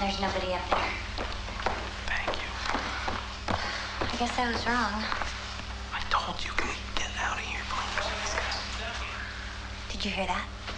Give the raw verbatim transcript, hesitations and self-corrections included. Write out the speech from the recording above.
There's nobody up there. Thank you. I guess I was wrong. I told you, can we get out of here, please? Did you hear that?